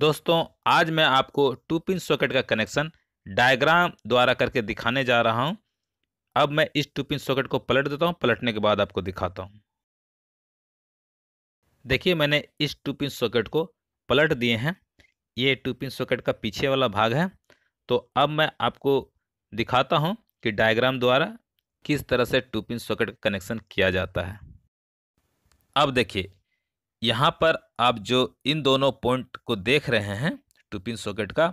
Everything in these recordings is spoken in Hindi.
दोस्तों आज मैं आपको 2 पिन सॉकेट का कनेक्शन डायग्राम द्वारा करके दिखाने जा रहा हूं। अब मैं इस 2 पिन सॉकेट को पलट देता हूं, पलटने के बाद आपको दिखाता हूं। देखिए मैंने इस 2 पिन सॉकेट को पलट दिए हैं। ये 2 पिन सॉकेट का पीछे वाला भाग है। तो अब मैं आपको दिखाता हूं कि डायग्राम द्वारा किस तरह से 2 पिन सॉकेट का कनेक्शन किया जाता है। अब देखिए यहाँ पर आप जो इन दोनों पॉइंट को देख रहे हैं 2 पिन सॉकेट का,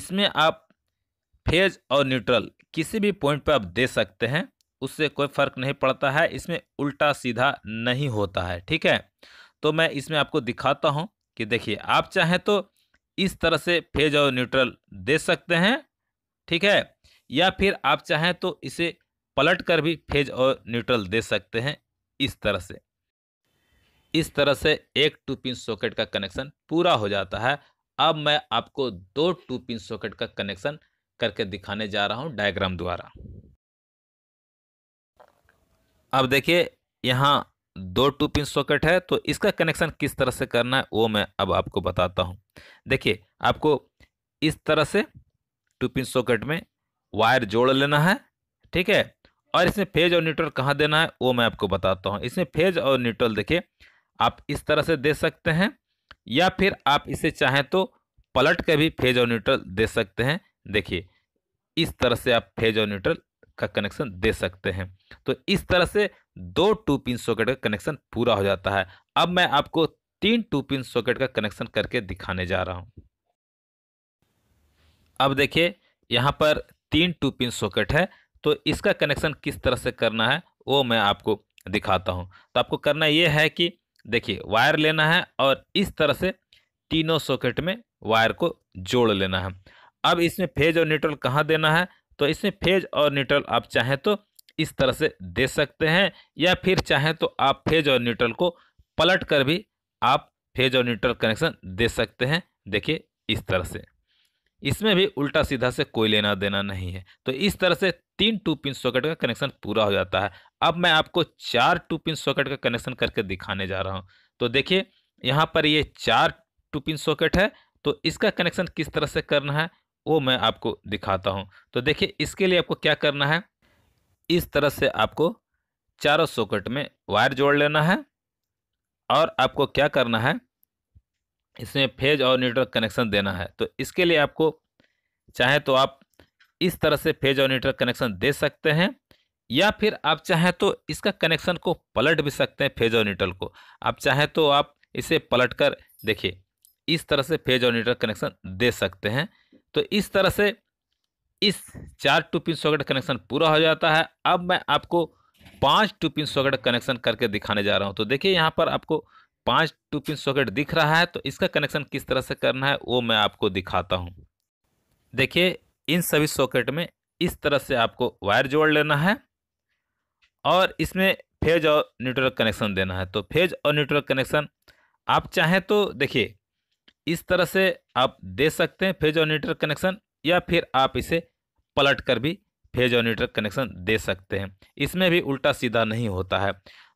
इसमें आप फेज और न्यूट्रल किसी भी पॉइंट पर आप दे सकते हैं, उससे कोई फ़र्क नहीं पड़ता है। इसमें उल्टा सीधा नहीं होता है, ठीक है। तो मैं इसमें आपको दिखाता हूं कि देखिए आप चाहें तो इस तरह से फेज और न्यूट्रल दे सकते हैं, ठीक है, या फिर आप चाहें तो इसे पलट कर भी फेज और न्यूट्रल दे सकते हैं। इस तरह से एक 2 पिन सॉकेट का कनेक्शन पूरा हो जाता है। अब मैं आपको दो 2 पिन सॉकेट का कनेक्शन करके दिखाने जा रहा हूं डायग्राम द्वारा। अब देखिए यहाँ दो 2 पिन सॉकेट है, तो इसका कनेक्शन किस तरह से करना है वो मैं अब आपको बताता हूँ। देखिए आपको इस तरह से 2 पिन सॉकेट में वायर जोड़ लेना है, ठीक है, और इसमें फेज और न्यूट्रल कहाँ देना है वो मैं आपको बताता हूँ। इसमें फेज और न्यूट्रल देखिए आप इस तरह से दे सकते हैं, या फिर आप इसे चाहें तो पलट के भी फेज और न्यूट्रल दे सकते हैं। देखिए इस तरह से आप फेज और न्यूट्रल का कनेक्शन दे सकते हैं। तो इस तरह से दो 2 पिन सॉकेट का कनेक्शन पूरा हो जाता है। अब मैं आपको तीन 2 पिन सॉकेट का कनेक्शन करके दिखाने जा रहा हूं। अब देखिए यहाँ पर तीन 2 पिन सॉकेट है, तो इसका कनेक्शन किस तरह से करना है वो मैं आपको दिखाता हूं। तो आपको करना यह है कि देखिए वायर लेना है और इस तरह से तीनों सॉकेट में वायर को जोड़ लेना है। अब इसमें फेज और न्यूट्रल कहाँ देना है, तो इसमें फेज और न्यूट्रल आप चाहें तो इस तरह से दे सकते हैं, या फिर चाहें तो आप फेज और न्यूट्रल को पलट कर भी आप फेज और न्यूट्रल कनेक्शन दे सकते हैं। देखिए इस तरह से इसमें भी उल्टा सीधा से कोई लेना देना नहीं है। तो इस तरह से तीन 2 पिन सॉकेट का कनेक्शन पूरा हो जाता है। अब मैं आपको चार 2 पिन सॉकेट का कनेक्शन करके दिखाने जा रहा हूँ। तो देखिए यहाँ पर ये चार 2 पिन सॉकेट है, तो इसका कनेक्शन किस तरह से करना है वो मैं आपको दिखाता हूं। तो देखिए इसके लिए आपको क्या करना है, इस तरह से आपको चारों सॉकेट में वायर जोड़ लेना है, और आपको क्या करना है इसमें फेज और न्यूट्रल कनेक्शन देना है। तो इसके लिए आपको चाहे तो आप इस तरह से फेज और न्यूट्रल कनेक्शन दे सकते हैं, या फिर आप चाहें तो इसका कनेक्शन को पलट भी सकते हैं। फेज और न्यूट्रल को आप चाहें तो आप इसे पलट कर देखिए इस तरह से फेज और न्यूट्रल कनेक्शन दे सकते हैं। तो इस तरह से इस चार 2 पिन सॉकेट कनेक्शन पूरा हो जाता है। अब मैं आपको पांच 2 पिन सॉकेट कनेक्शन करके दिखाने जा रहा हूं। तो देखिए यहाँ पर आपको पांच 2 पिन सॉकेट दिख रहा है, तो इसका कनेक्शन किस तरह से करना है वो मैं आपको दिखाता हूं। देखिए इन सभी सॉकेट में इस तरह से आपको वायर जोड़ लेना है, और इसमें फेज और न्यूट्रल कनेक्शन देना है। तो फेज और न्यूट्रल कनेक्शन आप चाहें तो देखिए इस तरह से आप दे सकते हैं फेज और न्यूट्रल कनेक्शन, या फिर आप इसे पलट कर भी फेज और न्यूट्रल कनेक्शन दे सकते हैं। इसमें भी उल्टा सीधा नहीं होता है।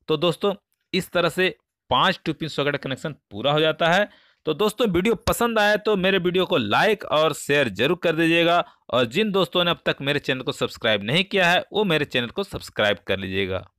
तो दोस्तों इस तरह से पांच 2 पिन सॉकेट कनेक्शन पूरा हो जाता है। तो दोस्तों वीडियो पसंद आए तो मेरे वीडियो को लाइक और शेयर जरूर कर दीजिएगा, और जिन दोस्तों ने अब तक मेरे चैनल को सब्सक्राइब नहीं किया है वो मेरे चैनल को सब्सक्राइब कर लीजिएगा।